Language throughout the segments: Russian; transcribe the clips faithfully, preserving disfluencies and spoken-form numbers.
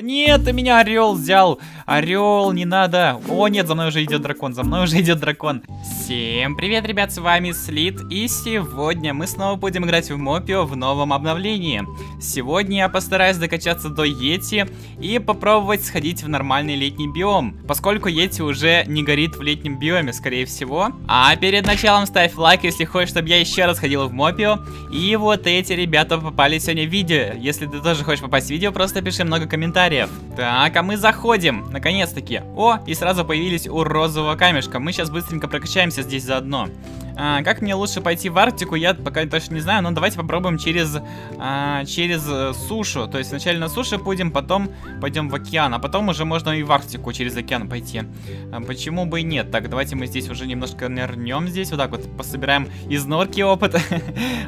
Нет, ты меня орел взял. Орел, не надо. О, нет, за мной уже идет дракон, за мной уже идет дракон. Всем привет, ребят, с вами Слит. И сегодня мы снова будем играть в Mope.io в новом обновлении. Сегодня я постараюсь докачаться до Йети и попробовать сходить в нормальный летний биом. Поскольку Йети уже не горит в летнем биоме, скорее всего. А перед началом ставь лайк, если хочешь, чтобы я еще раз ходил в Mope.io. И вот эти ребята попали сегодня в видео. Если ты тоже хочешь попасть в видео, просто пиши много комментариев. Так, а мы заходим, наконец-таки. О, и сразу появились у розового камешка. Мы сейчас быстренько прокачаемся здесь заодно. а, Как мне лучше пойти в Арктику, я пока точно не знаю. Но давайте попробуем через, а, через сушу. То есть сначала на суше будем, потом пойдем в океан. А потом уже можно и в Арктику через океан пойти. а, Почему бы и нет? Так, давайте мы здесь уже немножко нырнем здесь. Вот так вот, пособираем из норки опыт.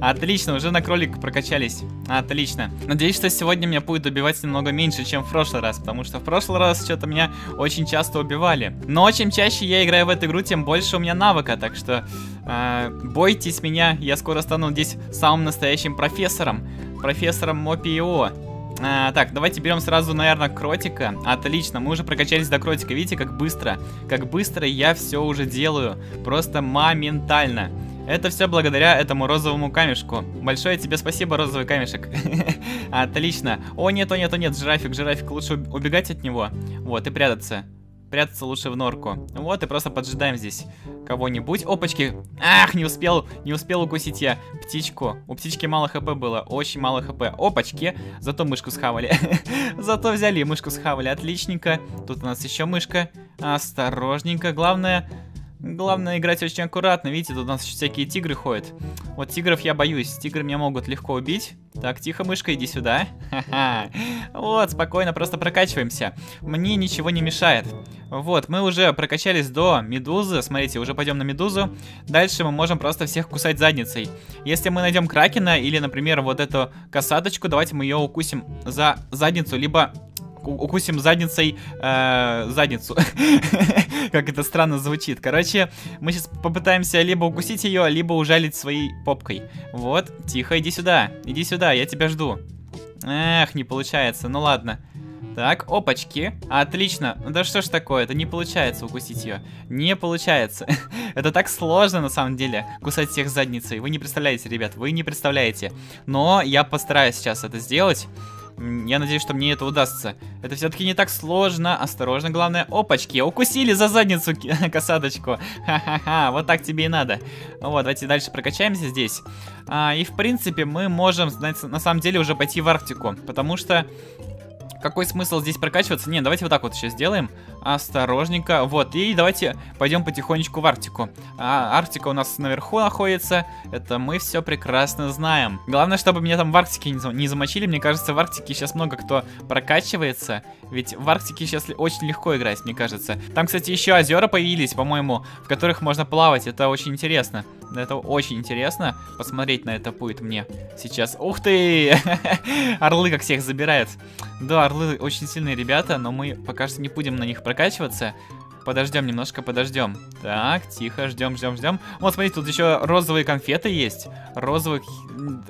Отлично, уже на кролик прокачались. Отлично. Надеюсь, что сегодня меня будет убивать немного меньше, чем в прошлый раз, потому что в прошлый раз что-то меня очень часто убивали. Но чем чаще я играю в эту игру, тем больше у меня навыка, так что э, бойтесь меня, я скоро стану здесь самым настоящим профессором, профессором Mope.io. А, так, давайте берем сразу, наверное, кротика. Отлично, мы уже прокачались до кротика. Видите, как быстро, как быстро я все уже делаю, просто моментально. Это все благодаря этому розовому камешку. Большое тебе спасибо, розовый камешек. Отлично. О нет, о нет, о нет, жирафик, жирафик, лучше убегать от него. Вот, и прятаться. Прятаться лучше в норку. Вот, и просто поджидаем здесь кого-нибудь. Опачки! Ах, не успел, не успел укусить я птичку. У птички мало хп было, очень мало хп. Опачки! Зато мышку схавали. Зато взяли и мышку схавали. Отличненько. Тут у нас еще мышка. Осторожненько. Главное... Главное играть очень аккуратно. Видите, тут у нас еще всякие тигры ходят. Вот тигров я боюсь. Тигры меня могут легко убить. Так, тихо, мышка, иди сюда. Ха-ха. Вот, спокойно, просто прокачиваемся. Мне ничего не мешает. Вот, мы уже прокачались до медузы. Смотрите, уже пойдем на медузу. Дальше мы можем просто всех кусать задницей. Если мы найдем кракена или, например, вот эту косаточку, давайте мы ее укусим за задницу, либо... укусим задницей э, задницу. Как это странно звучит. Короче, мы сейчас попытаемся либо укусить ее, либо ужалить своей попкой. Вот, тихо, иди сюда. Иди сюда, я тебя жду. Эх, не получается, ну ладно. Так, опачки, отлично. Да что ж такое, это не получается укусить ее. Не получается. Это так сложно на самом деле, кусать всех задницей. Вы не представляете, ребят, вы не представляете. Но я постараюсь сейчас это сделать. Я надеюсь, что мне это удастся. Это все-таки не так сложно. Осторожно, главное. Опачки, укусили за задницу косаточку. Ха-ха-ха, вот так тебе и надо. Вот, давайте дальше прокачаемся здесь. а, И в принципе мы можем, знаете, на самом деле уже пойти в Арктику. Потому что... Какой смысл здесь прокачиваться? Не, давайте вот так вот еще сделаем. Осторожненько. Вот, и давайте пойдем потихонечку в Арктику. а, Арктика у нас наверху находится. Это мы все прекрасно знаем. Главное, чтобы меня там в Арктике не замочили. Мне кажется, в Арктике сейчас много кто прокачивается. Ведь в Арктике сейчас очень легко играть, мне кажется. Там, кстати, еще озера появились, по-моему, в которых можно плавать, это очень интересно. Это очень интересно. Посмотреть на это будет мне сейчас. Ух ты! Орлы как всех забирают. Да, орлы очень сильные ребята, но мы пока что не будем на них прокачиваться. Подождем немножко, подождем. Так, тихо, ждем, ждем, ждем. Вот, смотрите, тут еще розовые конфеты есть. Розовых...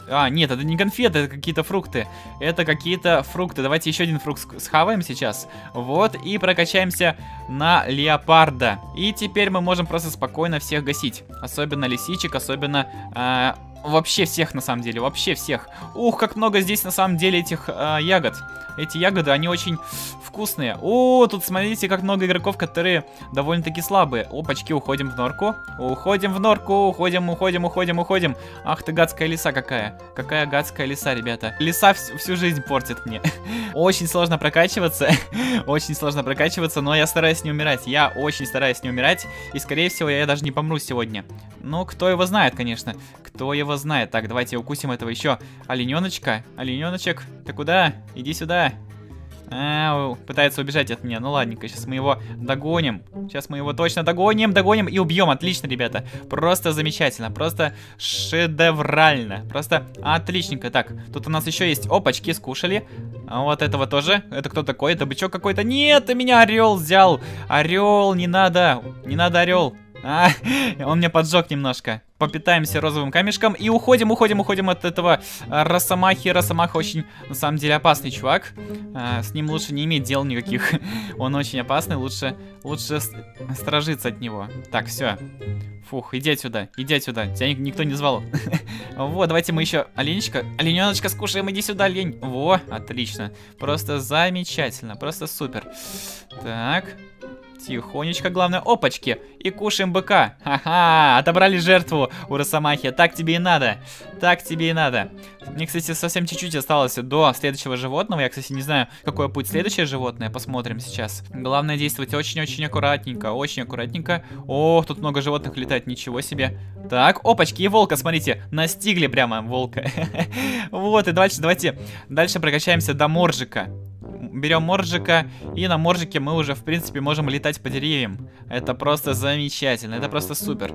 А, нет, это не конфеты, это какие-то фрукты. Это какие-то фрукты. Давайте еще один фрукт схаваем сейчас. Вот, и прокачаемся на леопарда. И теперь мы можем просто спокойно всех гасить. Особенно лисичек, особенно... Э Вообще всех, на самом деле, вообще всех. Ух, как много здесь, на самом деле, этих э, ягод. Эти ягоды, они очень вкусные. О, тут смотрите, как много игроков, которые довольно-таки слабые. Опачки, уходим в норку. Уходим в норку, уходим, уходим, уходим, уходим. Ах ты, гадская лиса какая. Какая гадская лиса, ребята. Лиса всю, всю жизнь портит мне. Очень сложно прокачиваться. Очень сложно прокачиваться, но я стараюсь не умирать. Я очень стараюсь не умирать. И, скорее всего, я даже не помру сегодня. Ну, кто его знает, конечно. Кто его знает. Так, давайте укусим этого еще олененочка. Олененочек, ты куда? Иди сюда. А, пытается убежать от меня. Ну ладненько, сейчас мы его догоним. Сейчас мы его точно догоним, догоним и убьем. Отлично, ребята. Просто замечательно. Просто шедеврально. Просто отличненько. Так, тут у нас еще есть... Опачки, скушали. А вот этого тоже. Это кто такой? Это бычок какой-то. Нет, ты меня орел взял. Орел, не надо. Не надо, орел. А, он мне поджег немножко. Попитаемся розовым камешком и уходим, уходим, уходим от этого росомахи. Росомаха очень, на самом деле, опасный чувак. А, с ним лучше не иметь дел никаких. Он очень опасный, лучше, лучше сторожиться от него. Так, все. Фух, иди отсюда, иди отсюда. Тебя никто не звал. Вот, давайте мы еще оленечка, олененочка скушаем, иди сюда, олень. Во, отлично. Просто замечательно, просто супер. Так... Тихонечко, главное, опачки. И кушаем быка. Ха-ха, отобрали жертву у росомахи. Так тебе и надо. Так тебе и надо. Мне, кстати, совсем чуть-чуть осталось до следующего животного. Я, кстати, не знаю, какой будет следующее животное. Посмотрим сейчас. Главное действовать очень-очень аккуратненько. Очень аккуратненько. О, тут много животных летает. Ничего себе. Так, опачки, и волка, смотрите. Настигли прямо волка. Вот, и дальше, давайте дальше прокачаемся до моржика. Берем моржика, и на моржике мы уже, в принципе, можем летать по деревьям. Это просто замечательно, это просто супер.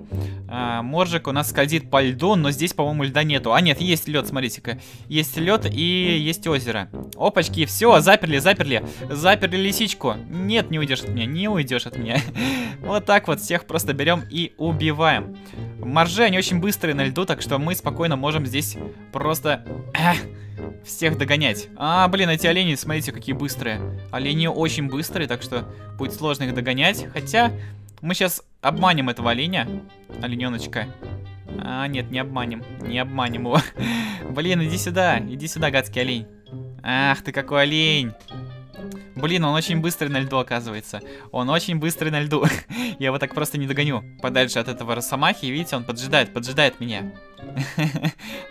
А, моржик у нас скользит по льду, но здесь, по-моему, льда нету. А нет, есть лед, смотрите-ка. Есть лед и есть озеро. Опачки, все, заперли, заперли. Заперли лисичку. Нет, не уйдешь от меня, не уйдешь от меня. Вот так вот всех просто берем и убиваем. Моржи, они очень быстрые на льду, так что мы спокойно можем здесь просто... всех догонять. А, блин, эти олени, смотрите, какие быстрые. Олени очень быстрые, так что будет сложно их догонять. Хотя мы сейчас обманем этого оленя. Олененочка. А, нет, не обманем. Не обманем его. Блин, иди сюда. Иди сюда, гадский олень. Ах ты, какой олень. Блин, он очень быстрый на льду, оказывается. Он очень быстрый на льду. Я его так просто не догоню. Подальше от этого росомахи, видите, он поджидает, поджидает меня.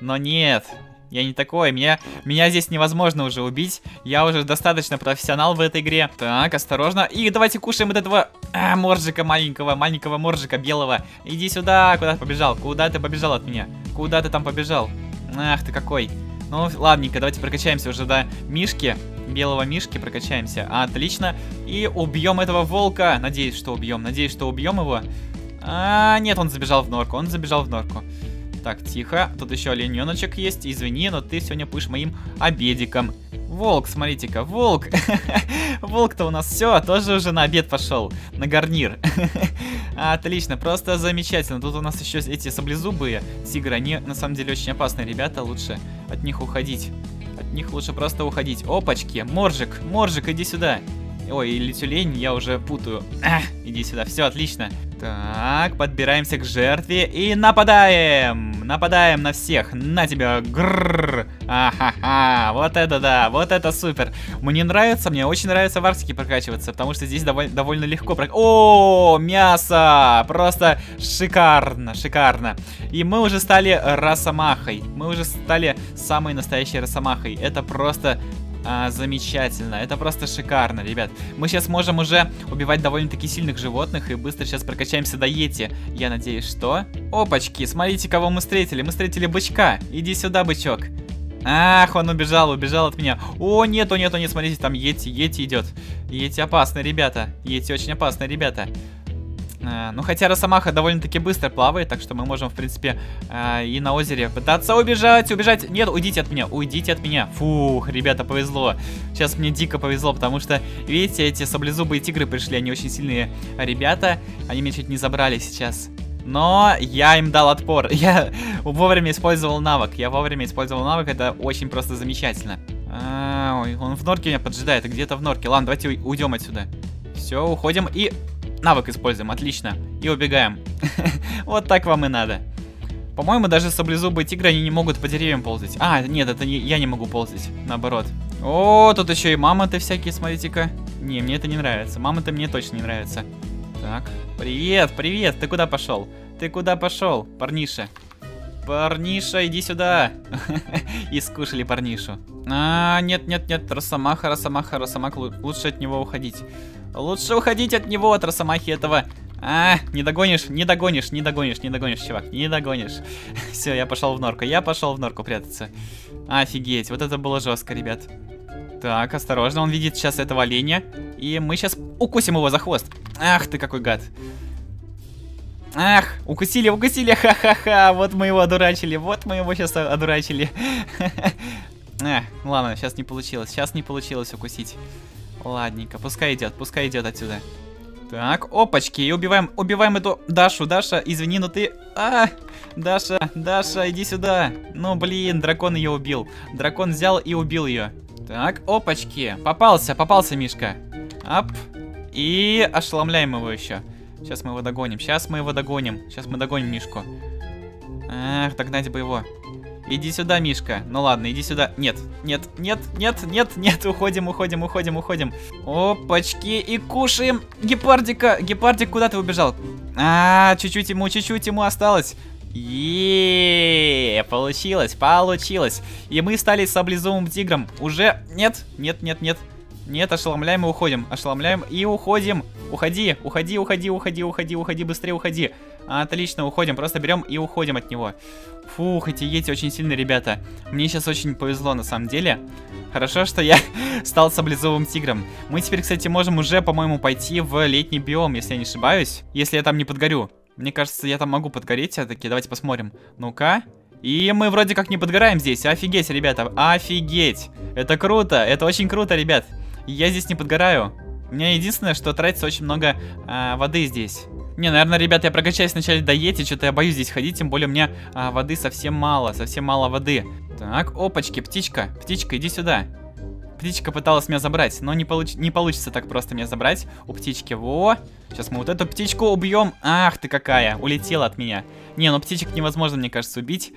Но нет... Я не такой, меня, меня здесь невозможно уже убить. Я уже достаточно профессионал в этой игре. Так, осторожно. И давайте кушаем вот этого а, моржика маленького, маленького моржика белого. Иди сюда, куда ты побежал? Куда ты побежал от меня? Куда ты там побежал? Ах ты какой. Ну, ладненько, давайте прокачаемся уже до мишки. Белого мишки прокачаемся. Отлично. И убьем этого волка. Надеюсь, что убьем. Надеюсь, что убьем его. А, нет, он забежал в норку. Он забежал в норку. Так, тихо. Тут еще олененочек есть. Извини, но ты сегодня будешь моим обедиком. Волк, смотрите-ка, волк. Волк-то у нас все, тоже уже на обед пошел. На гарнир. Отлично, просто замечательно. Тут у нас еще эти саблезубые тигры. Они на самом деле очень опасные, ребята. Лучше от них уходить. От них лучше просто уходить. Опачки, моржик, моржик, иди сюда. Ой, или тюлень, я уже путаю. Ах, иди сюда, все, отлично. Так, подбираемся к жертве и нападаем! Нападаем на всех! На тебя! Грррр! Ахаха! Вот это да! Вот это супер! Мне нравится, мне очень нравится в Арктике прокачиваться, потому что здесь доволь, довольно легко прокачиваться. О, мясо! Просто шикарно, шикарно! И мы уже стали росомахой. Мы уже стали самой настоящей росомахой. Это просто... А, замечательно, это просто шикарно, ребят. Мы сейчас можем уже убивать довольно-таки сильных животных и быстро сейчас прокачаемся до йети. Я надеюсь, что... Опачки, смотрите, кого мы встретили. Мы встретили бычка. Иди сюда, бычок. Ах, он убежал, убежал от меня. О, нет, о, нет, о, нет, смотрите, там йети, йети идет. Йети опасные, ребята. Йети очень опасные, ребята. А, ну, хотя росомаха довольно-таки быстро плавает, так что мы можем, в принципе, а, и на озере пытаться убежать, убежать. Нет, уйдите от меня, уйдите от меня. Фух, ребята, повезло. Сейчас мне дико повезло, потому что, видите, эти саблезубые тигры пришли, они очень сильные ребята. Они меня чуть не забрали сейчас. Но я им дал отпор. Я вовремя использовал навык. Я вовремя использовал навык, это очень просто замечательно. А, ой, он в норке меня поджидает, где-то в норке. Ладно, давайте уйдем отсюда. Все, уходим и... навык используем, отлично. И убегаем. Вот так вам и надо. По-моему, даже саблезубые тигры, они не могут по деревьям ползать. А, нет, это не, я не могу ползать, наоборот. О, тут еще и мамонты всякие, смотрите-ка. Не, мне это не нравится, мамонты мне точно не нравятся. Так, привет, привет, ты куда пошел? Ты куда пошел, парниша? Парниша, иди сюда. И скушали парнишу. А, нет, нет, нет, росомаха, росомаха, росомаха, лучше от него уходить. Лучше уходить от него, от росомахи этого. А, не догонишь, не догонишь, не догонишь, не догонишь, чувак, не догонишь. Все, я пошел в норку, я пошел в норку прятаться. Офигеть, вот это было жестко, ребят. Так, осторожно, он видит сейчас этого оленя. И мы сейчас укусим его за хвост. Ах ты какой гад. Ах, укусили, укусили, ха-ха-ха. Вот мы его одурачили, вот мы его сейчас одурачили. Эх, ладно, сейчас не получилось, сейчас не получилось укусить. Ладненько, пускай идет, пускай идет отсюда. Так, опачки, и убиваем, убиваем эту Дашу. Даша, извини, но ты... А, Даша, Даша, иди сюда. Ну, блин, дракон ее убил. Дракон взял и убил ее. Так, опачки, попался, попался, Мишка. Ап, и ошеломляем его еще. Сейчас мы его догоним, сейчас мы его догоним. Сейчас мы догоним Мишку. Ах, догнать бы его. Иди сюда, Мишка. Ну ладно, иди сюда. Нет, нет, нет, нет, нет, нет. Уходим, уходим, уходим, уходим. Опачки, и кушаем гепардика. Гепардик, куда ты убежал? А, чуть-чуть ему, чуть-чуть ему осталось. Еее, получилось, получилось. И мы стали саблезубым тигром. Уже, нет, нет, нет, нет. Нет, ошеломляем и уходим. Ошеломляем и уходим. Уходи, уходи, уходи, уходи, уходи, уходи, быстрее уходи. Отлично, уходим, просто берем и уходим от него. Фух, эти йети очень сильные, ребята. Мне сейчас очень повезло, на самом деле. Хорошо, что я стал саблезубым тигром. Мы теперь, кстати, можем уже, по-моему, пойти в летний биом, если я не ошибаюсь. Если я там не подгорю. Мне кажется, я там могу подгореть, все-таки. Давайте посмотрим. Ну-ка. И мы вроде как не подгораем здесь. Офигеть, ребята, офигеть. Это круто, это очень круто, ребят. Я здесь не подгораю. У меня единственное, что тратится очень много а, воды здесь. Не, наверное, ребят, я прокачаюсь вначале до йети. Что-то я боюсь здесь ходить, тем более у меня а, воды совсем мало, совсем мало воды. Так, опачки, птичка, птичка, иди сюда. Птичка пыталась меня забрать, но не, получ... не получится так просто меня забрать. У птички, во. Сейчас мы вот эту птичку убьем. Ах ты какая, улетела от меня. Не, ну птичек невозможно, мне кажется, убить.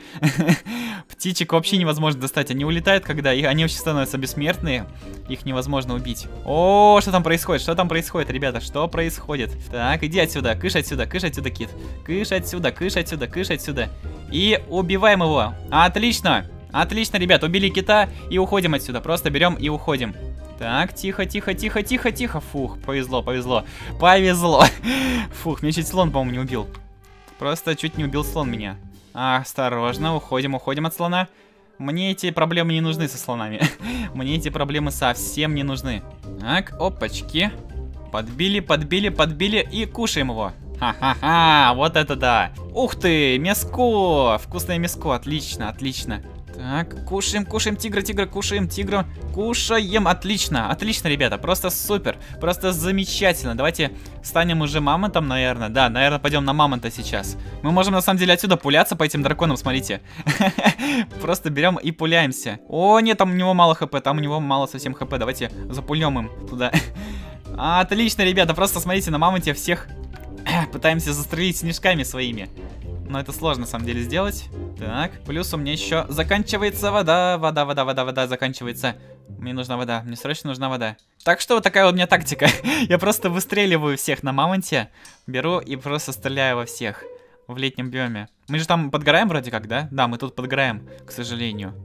Птичек вообще невозможно достать. Они улетают, когда они вообще становятся бессмертные. Их невозможно убить. О, что там происходит? Что там происходит, ребята? Что происходит? Так, иди отсюда. Кыш отсюда, кыш отсюда, кит. Кыш отсюда, кыш отсюда, кыш отсюда. И убиваем его. Отлично. Отлично, ребят. Убили кита и уходим отсюда. Просто берем и уходим. Так, тихо, тихо, тихо, тихо, тихо. Фух, повезло, повезло. Повезло. Фух, меня чуть слон, по-моему, не убил. Просто чуть не убил слон меня. Осторожно, уходим, уходим от слона. Мне эти проблемы не нужны со слонами. Мне эти проблемы совсем не нужны. Так, опачки. Подбили, подбили, подбили и кушаем его. Ха-ха-ха, вот это да. Ух ты, мяско. Вкусное мяско, отлично, отлично. Так, кушаем, кушаем тигра, тигра, кушаем тигра, кушаем, отлично, отлично, ребята, просто супер, просто замечательно. Давайте станем уже мамонтом, наверное, да, наверное, пойдем на мамонта сейчас. Мы можем, на самом деле, отсюда пуляться по этим драконам, смотрите. Просто берем и пуляемся. О, нет, там у него мало хп, там у него мало совсем хп, давайте запульнем им туда. Отлично, ребята, просто смотрите, на мамонте всех пытаемся застрелить снежками своими. Но это сложно, на самом деле, сделать. Так, плюс у меня еще заканчивается вода. Вода, вода, вода, вода заканчивается. Мне нужна вода, мне срочно нужна вода. Так что вот такая вот у меня тактика. Я просто выстреливаю всех на мамонте. Беру и просто стреляю во всех. В летнем биоме. Мы же там подгораем вроде как, да? Да, мы тут подгораем, к сожалению.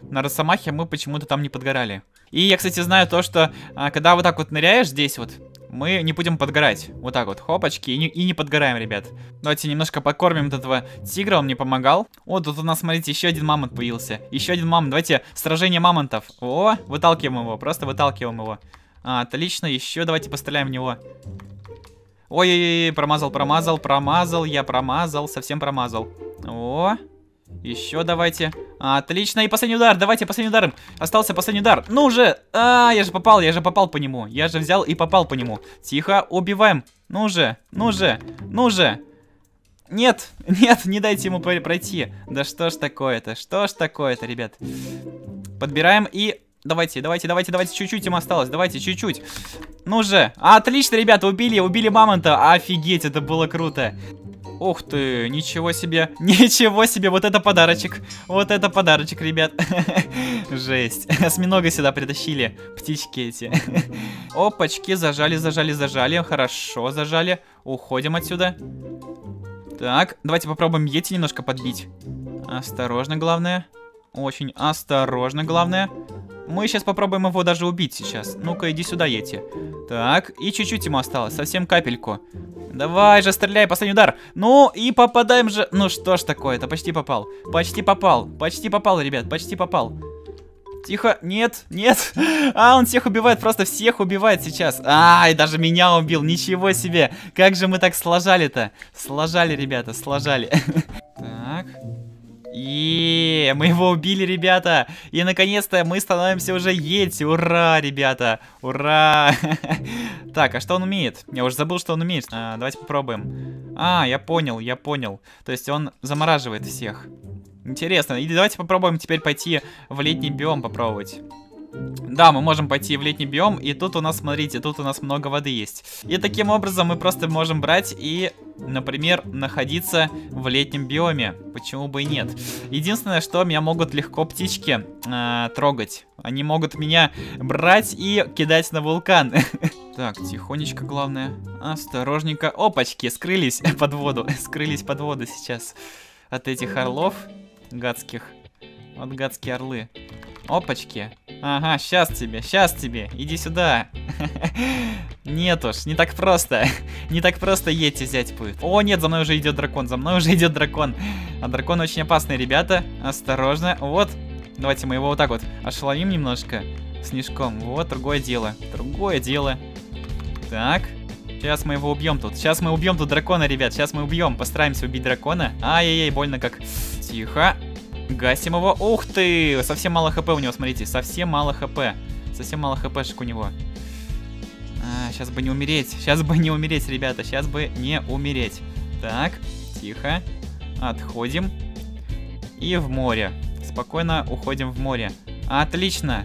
На Росомахе мы почему-то там не подгорали. И я, кстати, знаю то, что а, когда вот так вот ныряешь здесь вот, мы не будем подгорать. Вот так вот, хопочки, и не, и не подгораем, ребят. Давайте немножко покормим вот этого тигра, он мне помогал. О, тут у нас, смотрите, еще один мамонт появился. Еще один мамонт, давайте сражение мамонтов. О, выталкиваем его, просто выталкиваем его. А, отлично, еще давайте постреляем в него. Ой-ой-ой, промазал, промазал, промазал, я промазал, совсем промазал. О, еще давайте. Отлично, и последний удар, давайте последний удар. Остался последний удар, ну уже. А, я же попал, я же попал по нему. Я же взял и попал по нему. Тихо, убиваем, ну же, ну же, ну же. Нет, нет, не дайте ему пройти. Да что ж такое-то, что ж такое-то, ребят. Подбираем и... Давайте, давайте, давайте, давайте, чуть-чуть им осталось. Давайте, чуть-чуть. Ну же, отлично, ребята, убили, убили мамонта. Офигеть, это было круто. Ух ты, ничего себе, ничего себе, вот это подарочек, вот это подарочек, ребят. Жесть, осьминога сюда притащили, птички эти. Опачки, зажали, зажали, зажали, хорошо зажали, уходим отсюда. Так, давайте попробуем йети немножко подбить. Осторожно, главное, очень осторожно, главное. Мы сейчас попробуем его даже убить сейчас. Ну-ка, иди сюда, йети. Так, и чуть-чуть ему осталось, совсем капельку. Давай же, стреляй, последний удар. Ну, и попадаем же. Ну, что ж такое-то, почти попал. Почти попал, почти попал, ребят, почти попал. Тихо, нет, нет. А, он всех убивает, просто всех убивает сейчас. А, и даже меня убил, ничего себе. Как же мы так сложали-то. Сложали, ребята, сложали. Так, И мы его убили, ребята. И наконец-то мы становимся уже Йети. Ура, ребята. Ура. Так, а что он умеет? Я уже забыл, что он умеет. А, давайте попробуем. А, я понял, я понял. То есть он замораживает всех. Интересно. И давайте попробуем теперь пойти в летний биом попробовать. Да, мы можем пойти в летний биом. И тут у нас, смотрите, тут у нас много воды есть. И таким образом мы просто можем брать и, например, находиться в летнем биоме. Почему бы и нет? Единственное, что меня могут легко птички э, трогать. Они могут меня брать и кидать на вулкан. Так, тихонечко, главное. Осторожненько. Опачки, скрылись под воду. Скрылись под воду сейчас. От этих орлов гадских. Вот гадские орлы. Опачки. Ага, сейчас тебе, сейчас тебе, иди сюда. Нет уж, не так просто. Не так просто Йети взять будет. О, нет, за мной уже идет дракон, за мной уже идет дракон. А дракон очень опасный, ребята. Осторожно, вот. Давайте мы его вот так вот ошеломим немножко. Снежком, вот, другое дело. Другое дело. Так. Сейчас мы его убьем тут. Сейчас мы убьем тут дракона, ребят. Сейчас мы убьем, постараемся убить дракона. Ай-яй-яй, больно как. Тихо. Гасим его. Ух ты! Совсем мало хп у него, смотрите. Совсем мало хп. Совсем мало хпшек у него. А, сейчас бы не умереть. Сейчас бы не умереть, ребята. Сейчас бы не умереть. Так, тихо. Отходим. И в море. Спокойно уходим в море. Отлично.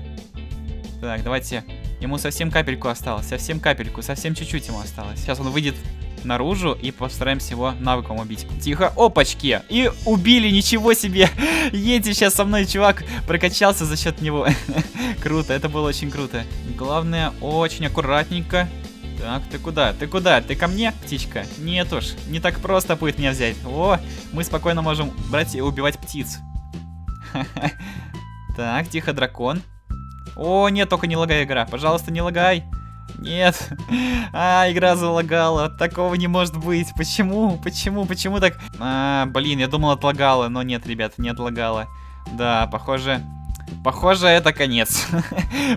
Так, давайте. Ему совсем капельку осталось. Совсем капельку. Совсем чуть-чуть ему осталось. Сейчас он выйдет наружу и постараемся его навыком убить. Тихо, опачки! И убили, ничего себе! Йети сейчас со мной, чувак, прокачался за счет него. Круто, это было очень круто. Главное, очень аккуратненько. Так, ты куда? Ты куда? Ты ко мне, птичка? Нет уж, не так просто будет меня взять. О, мы спокойно можем брать и убивать птиц. Так, тихо, дракон. О, нет, только не лагай, игра. Пожалуйста, не лагай. Нет. А, игра залагала. Такого не может быть. Почему? Почему? Почему так? А, блин, я думал, отлагала, но нет, ребят, не отлагала. Да, похоже... Похоже, это конец.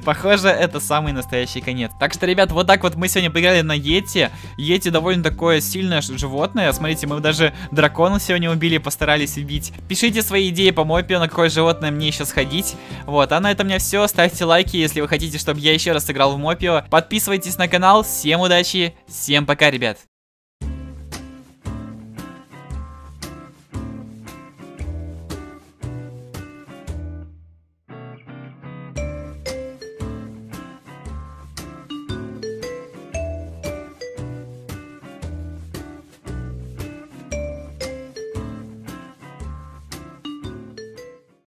Похоже, это самый настоящий конец. Так что, ребят, вот так вот мы сегодня поиграли на Йети. Йети довольно такое сильное животное. Смотрите, мы даже дракона сегодня убили, постарались убить. Пишите свои идеи по мопе, на какое животное мне еще сходить. Вот, а на этом у меня все. Ставьте лайки, если вы хотите, чтобы я еще раз сыграл в мопе. Подписывайтесь на канал. Всем удачи, всем пока, ребят.